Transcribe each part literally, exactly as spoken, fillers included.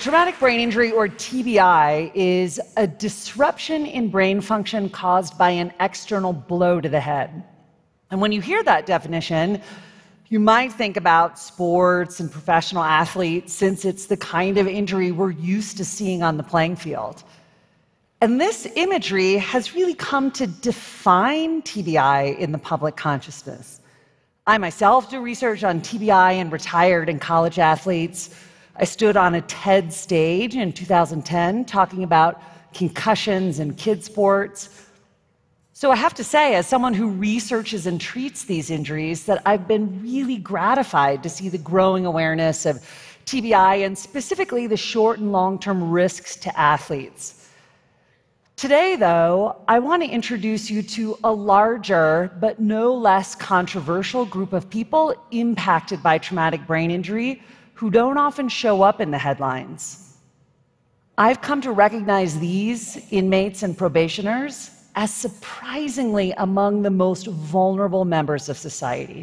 traumatic brain injury, or T B I, is a disruption in brain function caused by an external blow to the head. And when you hear that definition, you might think about sports and professional athletes, since it's the kind of injury we're used to seeing on the playing field. And this imagery has really come to define T B I in the public consciousness. I myself do research on T B I in retired and college athletes. I stood on a TED stage in two thousand ten talking about concussions and kid sports. So I have to say, as someone who researches and treats these injuries, that I've been really gratified to see the growing awareness of T B I and specifically the short and long-term risks to athletes. Today, though, I want to introduce you to a larger but no less controversial group of people impacted by traumatic brain injury who don't often show up in the headlines. I've come to recognize these inmates and probationers as surprisingly among the most vulnerable members of society.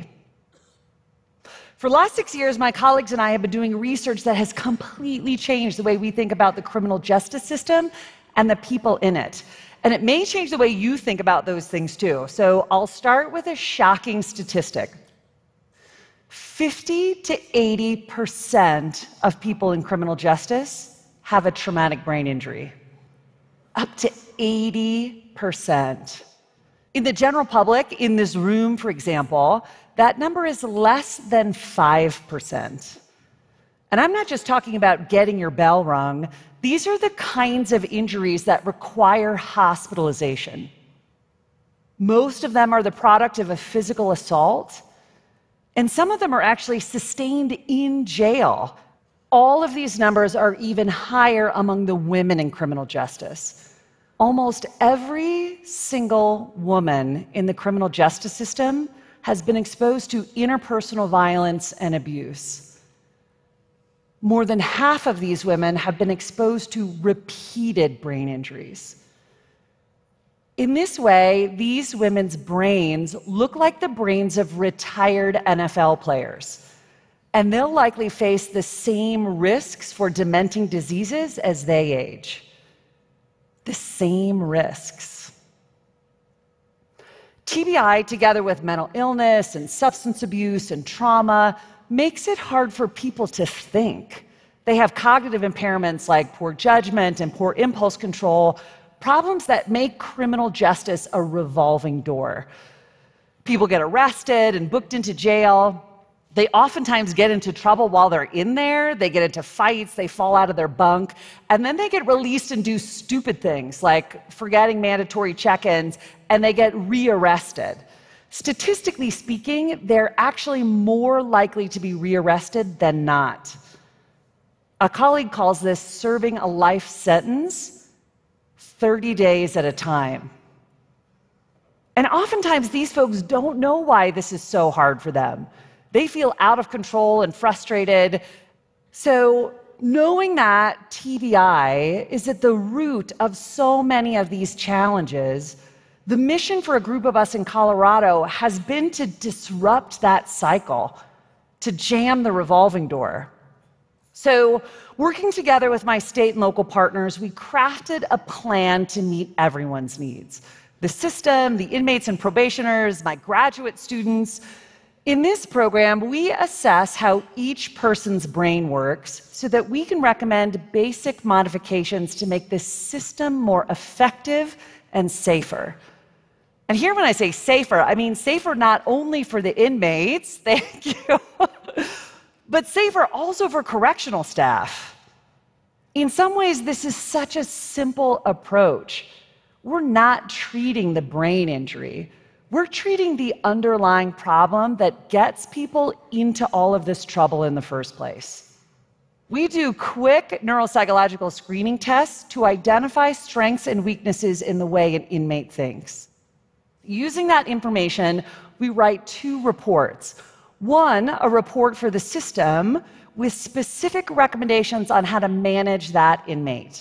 For the last six years, my colleagues and I have been doing research that has completely changed the way we think about the criminal justice system and the people in it. And it may change the way you think about those things too. So I'll start with a shocking statistic. fifty to eighty percent of people in criminal justice have a traumatic brain injury. Up to eighty percent. In the general public, in this room, for example, that number is less than five percent. And I'm not just talking about getting your bell rung. These are the kinds of injuries that require hospitalization. Most of them are the product of a physical assault. And some of them are actually sustained in jail. All of these numbers are even higher among the women in criminal justice. Almost every single woman in the criminal justice system has been exposed to interpersonal violence and abuse. More than half of these women have been exposed to repeated brain injuries. In this way, these women's brains look like the brains of retired N F L players, and they'll likely face the same risks for dementing diseases as they age. The same risks. T B I, together with mental illness and substance abuse and trauma, makes it hard for people to think. They have cognitive impairments like poor judgment and poor impulse control, problems that make criminal justice a revolving door. People get arrested and booked into jail. They oftentimes get into trouble while they're in there. They get into fights, they fall out of their bunk, and then they get released and do stupid things like forgetting mandatory check-ins, and they get rearrested. Statistically speaking, they're actually more likely to be rearrested than not. A colleague calls this serving a life sentence thirty days at a time. And oftentimes these folks don't know why this is so hard for them. They feel out of control and frustrated. So knowing that T B I is at the root of so many of these challenges, the mission for a group of us in Colorado has been to disrupt that cycle, to jam the revolving door. So working together with my state and local partners, we crafted a plan to meet everyone's needs. The system, the inmates and probationers, my graduate students. In this program, we assess how each person's brain works so that we can recommend basic modifications to make this system more effective and safer. And here when I say safer, I mean safer not only for the inmates, thank you, but safer also for correctional staff. In some ways, this is such a simple approach. We're not treating the brain injury. We're treating the underlying problem that gets people into all of this trouble in the first place. We do quick neuropsychological screening tests to identify strengths and weaknesses in the way an inmate thinks. Using that information, we write two reports. One, a report for the system with specific recommendations on how to manage that inmate.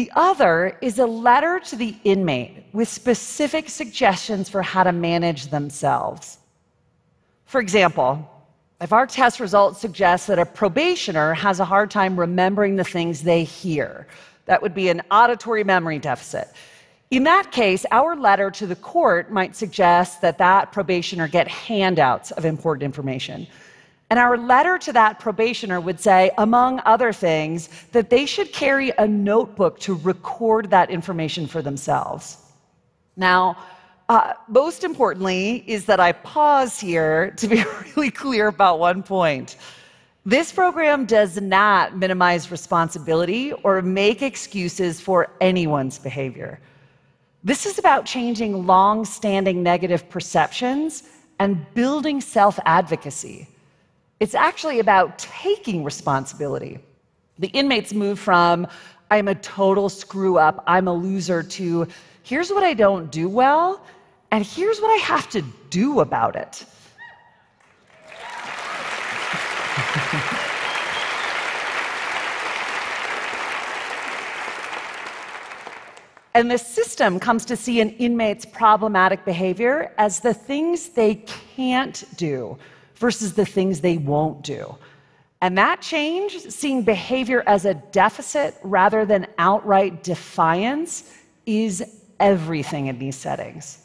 The other is a letter to the inmate with specific suggestions for how to manage themselves. For example, If our test results suggest that a probationer has a hard time remembering the things they hear, that would be an auditory memory deficit. In that case, our letter to the court might suggest that that probationer get handouts of important information. And our letter to that probationer would say, among other things, that they should carry a notebook to record that information for themselves. Now, Uh, most importantly is that I pause here to be really clear about one point. This program does not minimize responsibility or make excuses for anyone's behavior. This is about changing long-standing negative perceptions and building self-advocacy. It's actually about taking responsibility. The inmates move from, I'm a total screw-up, I'm a loser, to, here's what I don't do well, and here's what I have to do about it. And the system comes to see an inmate's problematic behavior as the things they can't do versus the things they won't do. And that change, seeing behavior as a deficit rather than outright defiance, is everything in these settings.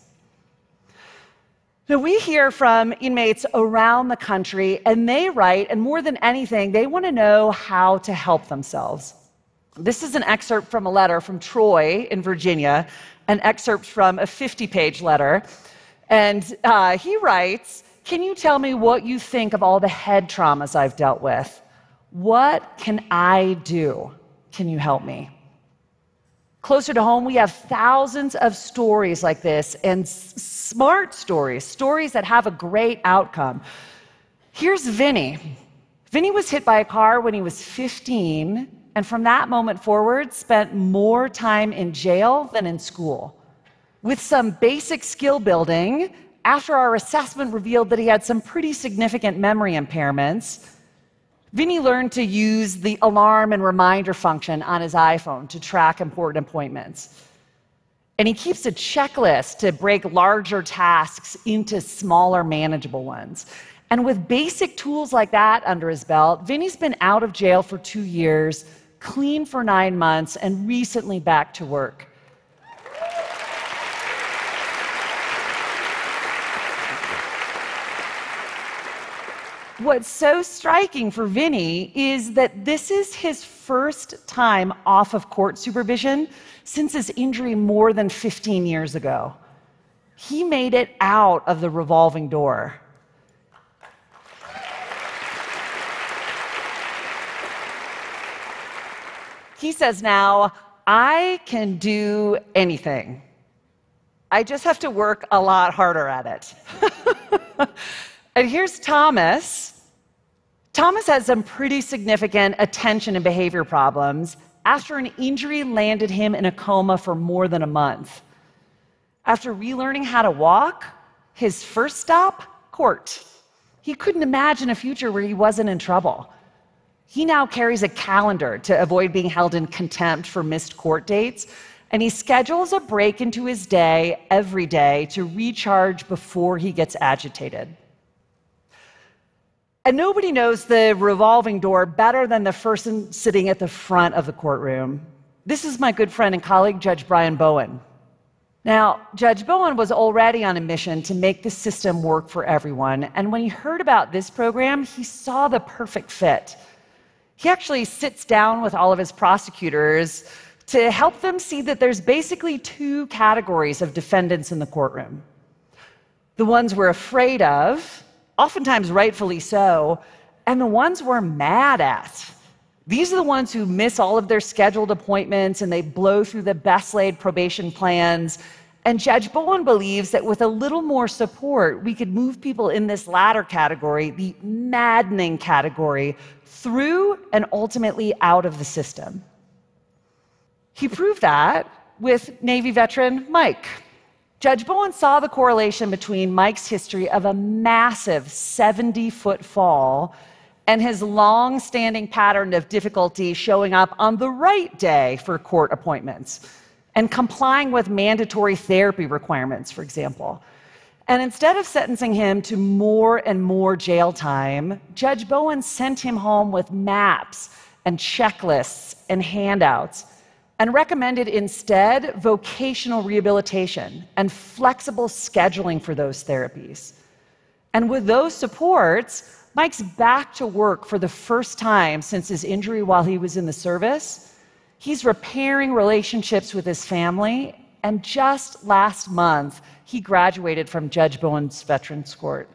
Now, we hear from inmates around the country, and they write, and more than anything, they want to know how to help themselves. This is an excerpt from a letter from Troy in Virginia, an excerpt from a fifty-page letter. And uh, he writes, can you tell me what you think of all the head traumas I've dealt with? What can I do? Can you help me? Closer to home, we have thousands of stories like this, and smart stories, stories that have a great outcome. Here's Vinny. Vinny was hit by a car when he was fifteen, and from that moment forward, spent more time in jail than in school. With some basic skill building, after our assessment revealed that he had some pretty significant memory impairments, Vinny learned to use the alarm and reminder function on his iPhone to track important appointments. And he keeps a checklist to break larger tasks into smaller, manageable ones. And with basic tools like that under his belt, Vinny's been out of jail for two years, clean for nine months, and recently back to work. What's so striking for Vinny is that this is his first time off of court supervision since his injury more than fifteen years ago. He made it out of the revolving door. He says now, I can do anything. I just have to work a lot harder at it. And here's Thomas. Thomas has some pretty significant attention and behavior problems after an injury landed him in a coma for more than a month. After relearning how to walk, his first stop, court. He couldn't imagine a future where he wasn't in trouble. He now carries a calendar to avoid being held in contempt for missed court dates, and he schedules a break into his day every day to recharge before he gets agitated. And nobody knows the revolving door better than the person sitting at the front of the courtroom. This is my good friend and colleague, Judge Brian Bowen. Now, Judge Bowen was already on a mission to make the system work for everyone, and when he heard about this program, he saw the perfect fit. He actually sits down with all of his prosecutors to help them see that there's basically two categories of defendants in the courtroom. The ones we're afraid of, oftentimes rightfully so, and the ones we're mad at. These are the ones who miss all of their scheduled appointments and they blow through the best-laid probation plans. And Judge Bowen believes that with a little more support, we could move people in this latter category, the maddening category, through and ultimately out of the system. He proved that with Navy veteran Mike. Judge Bowen saw the correlation between Mike's history of a massive seventy-foot fall and his long-standing pattern of difficulty showing up on the right day for court appointments and complying with mandatory therapy requirements, for example. And instead of sentencing him to more and more jail time, Judge Bowen sent him home with maps and checklists and handouts, and recommended instead vocational rehabilitation and flexible scheduling for those therapies. And with those supports, Mike's back to work for the first time since his injury while he was in the service. He's repairing relationships with his family, and just last month, he graduated from Judge Bowen's Veterans Court.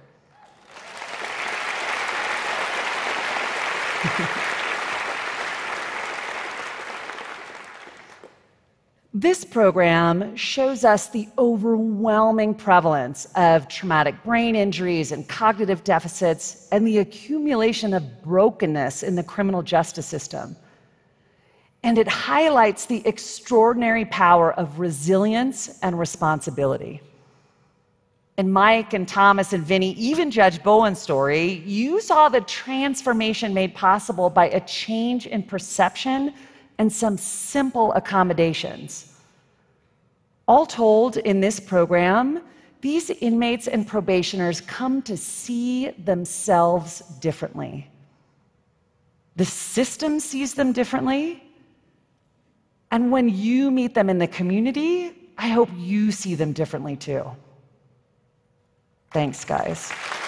This program shows us the overwhelming prevalence of traumatic brain injuries and cognitive deficits and the accumulation of brokenness in the criminal justice system. And it highlights the extraordinary power of resilience and responsibility. In Mike and Thomas and Vinny, even Judge Bowen's story, you saw the transformation made possible by a change in perception and some simple accommodations. All told, in this program, these inmates and probationers come to see themselves differently. The system sees them differently, and when you meet them in the community, I hope you see them differently too. Thanks, guys.